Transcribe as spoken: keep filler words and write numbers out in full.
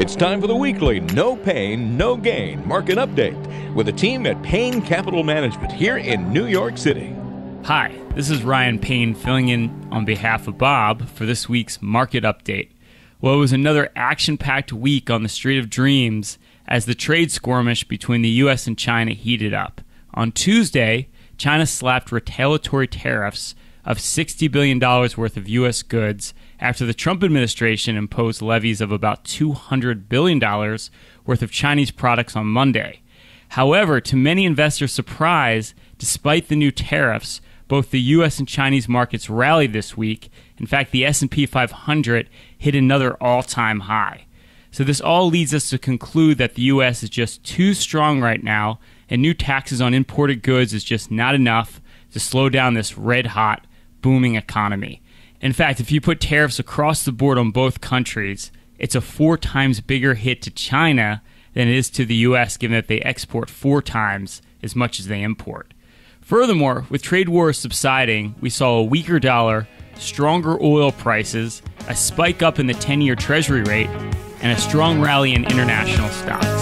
It's time for the weekly No Pain, No Gain Market Update with the team at Payne Capital Management here in New York City. Hi, this is Ryan Payne filling in on behalf of Bob for this week's Market Update. Well, it was another action-packed week on the Street of Dreams as the trade skirmish between the U S and China heated up. On Tuesday, China slapped retaliatory tariffs of sixty billion dollars worth of U S goods after the Trump administration imposed levies of about two hundred billion dollars worth of Chinese products on Monday. However, to many investors' surprise, despite the new tariffs, both the U S and Chinese markets rallied this week. In fact, the S and P five hundred hit another all-time high. So this all leads us to conclude that the U S is just too strong right now, and new taxes on imported goods is just not enough to slow down this red-hot, booming economy. In fact, if you put tariffs across the board on both countries, it's a four times bigger hit to China than it is to the U S, given that they export four times as much as they import. Furthermore, with trade wars subsiding, we saw a weaker dollar, stronger oil prices, a spike up in the ten-year Treasury rate, and a strong rally in international stocks.